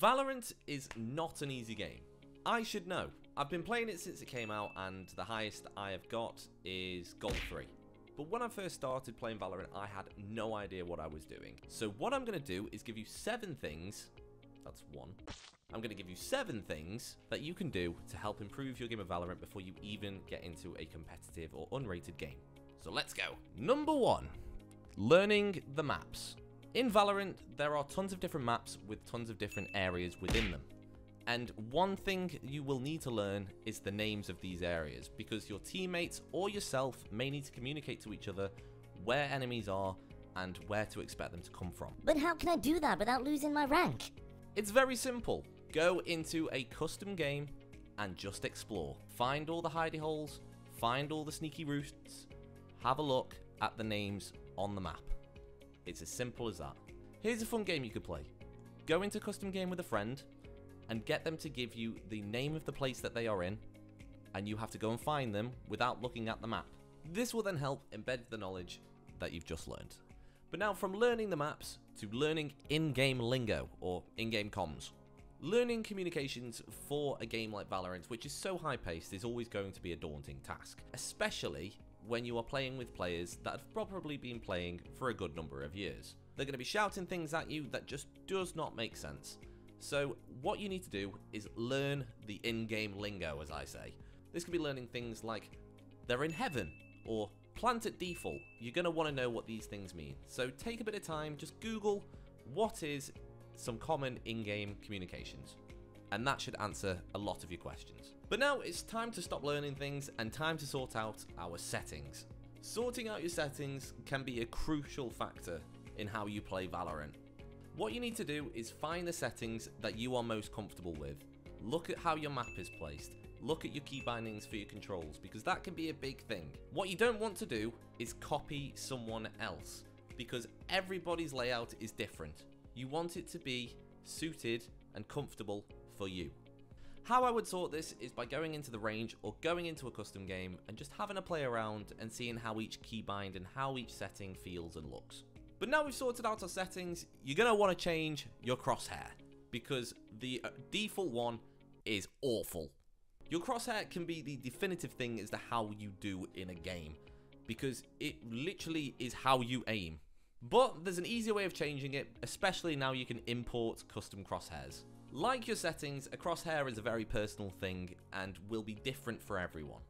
Valorant is not an easy game. I should know. I've been playing it since it came out, and the highest I have got is Gold 3. But when I first started playing Valorant, I had no idea what I was doing. So what I'm going to do is give you 7 things. That's 1. I'm going to give you 7 things that you can do to help improve your game of Valorant before you even get into a competitive or unrated game. So let's go. Number 1, learning the maps. In Valorant, there are tons of different maps with tons of different areas within them. And one thing you will need to learn is the names of these areas, because your teammates or yourself may need to communicate to each other where enemies are and where to expect them to come from. But how can I do that without losing my rank? It's very simple. Go into a custom game and just explore. Find all the hidey holes, find all the sneaky routes, have a look at the names on the map. It's as simple as that. Here's a fun game you could play. Go into custom game with a friend and get them to give you the name of the place that they are in, and you have to go and find them without looking at the map. This will then help embed the knowledge that you've just learned. But now, from learning the maps to learning in-game lingo or in-game comms. Learning communications for a game like Valorant, which is so high-paced, is always going to be a daunting task, especially when you are playing with players that have probably been playing for a good number of years. They're going to be shouting things at you that just does not make sense. So what you need to do is learn the in-game lingo, as I say. This could be learning things like, they're in heaven, or plant at default. You're going to want to know what these things mean. So take a bit of time, just Google what is some common in-game communications, and that should answer a lot of your questions. But now it's time to stop learning things and time to sort out our settings. Sorting out your settings can be a crucial factor in how you play Valorant. What you need to do is find the settings that you are most comfortable with. Look at how your map is placed. Look at your key bindings for your controls, because that can be a big thing. What you don't want to do is copy someone else, because everybody's layout is different. You want it to be suited and comfortable for you. How I would sort this is by going into the range or going into a custom game and just having a play around and seeing how each keybind and how each setting feels and looks. But now we've sorted out our settings, you're going to want to change your crosshair, because the default one is awful. Your crosshair can be the definitive thing as to how you do in a game, because it literally is how you aim. But there's an easier way of changing it, especially now you can import custom crosshairs. Like your settings, a crosshair is a very personal thing and will be different for everyone.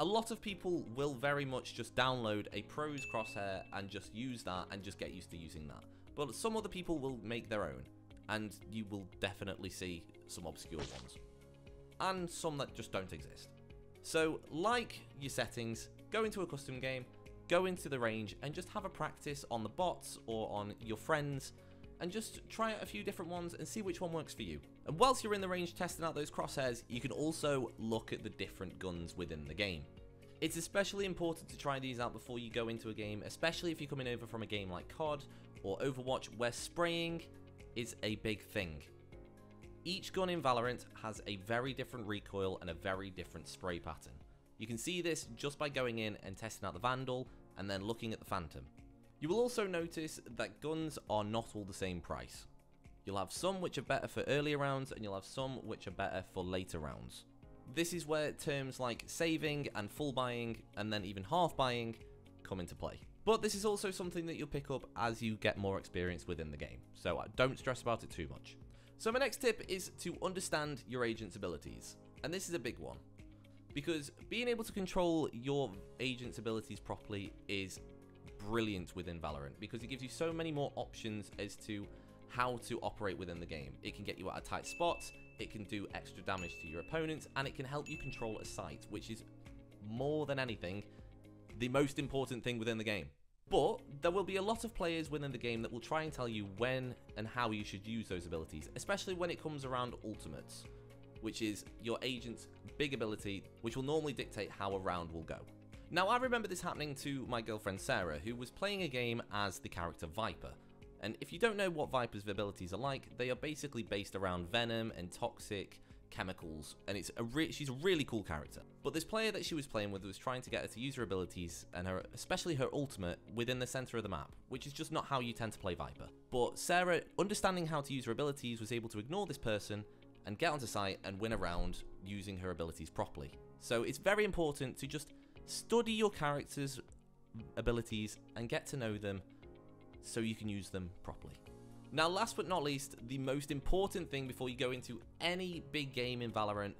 A lot of people will very much just download a pro's crosshair and just use that and just get used to using that. But some other people will make their own, and you will definitely see some obscure ones, and some that just don't exist. So, like your settings, go into a custom game, go into the range, and just have a practice on the bots or on your friends, and just try out a few different ones and see which one works for you. And whilst you're in the range testing out those crosshairs, you can also look at the different guns within the game. It's especially important to try these out before you go into a game, especially if you're coming over from a game like COD or Overwatch, where spraying is a big thing. Each gun in Valorant has a very different recoil and a very different spray pattern. You can see this just by going in and testing out the Vandal and then looking at the Phantom. You will also notice that guns are not all the same price. You'll have some which are better for earlier rounds, and you'll have some which are better for later rounds. This is where terms like saving and full buying and then even half buying come into play. But this is also something that you'll pick up as you get more experience within the game, so don't stress about it too much. So my next tip is to understand your agent's abilities, and this is a big one, because being able to control your agent's abilities properly is brilliant within Valorant, because it gives you so many more options as to how to operate within the game. It can get you out of tight spots, it can do extra damage to your opponents, and it can help you control a site, which is more than anything the most important thing within the game. But there will be a lot of players within the game that will try and tell you when and how you should use those abilities, especially when it comes around ultimates, which is your agent's big ability, which will normally dictate how a round will go. Now, I remember this happening to my girlfriend Sarah, who was playing a game as the character Viper. And if you don't know what Viper's abilities are like, they are basically based around venom and toxic chemicals, and it's she's a really cool character. But this player that she was playing with was trying to get her to use her abilities, and her, especially her ultimate, within the center of the map, which is just not how you tend to play Viper. But Sarah, understanding how to use her abilities, was able to ignore this person and get onto site and win a round using her abilities properly. So it's very important to just study your character's abilities and get to know them so you can use them properly. Now, last but not least, the most important thing before you go into any big game in Valorant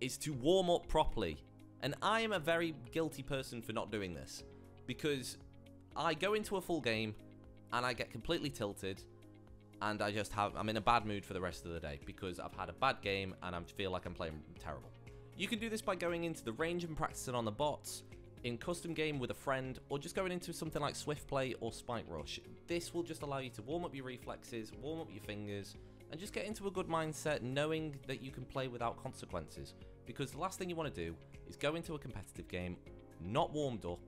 is to warm up properly. And I am a very guilty person for not doing this, because I go into a full game and I get completely tilted, and I'm in a bad mood for the rest of the day because I've had a bad game and I feel like I'm playing terrible. You can do this by going into the range and practicing on the bots, in custom game with a friend, or just going into something like Swift Play or Spike Rush. This will just allow you to warm up your reflexes, warm up your fingers, and just get into a good mindset knowing that you can play without consequences. Because the last thing you want to do is go into a competitive game, not warmed up,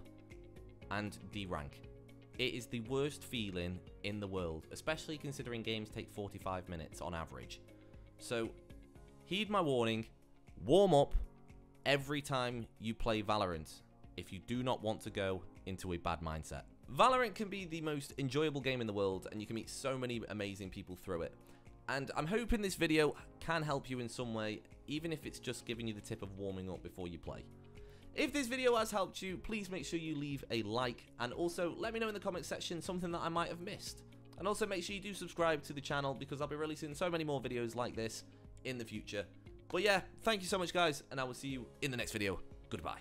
and de-rank. It is the worst feeling in the world, especially considering games take 45 minutes on average. So heed my warning, warm up every time you play Valorant if you do not want to go into a bad mindset. Valorant can be the most enjoyable game in the world, and you can meet so many amazing people through it. And I'm hoping this video can help you in some way, even if it's just giving you the tip of warming up before you play. If this video has helped you, please make sure you leave a like, and also let me know in the comment section something that I might have missed. And also make sure you do subscribe to the channel, because I'll be releasing so many more videos like this in the future. But yeah, thank you so much guys, and I will see you in the next video. Goodbye.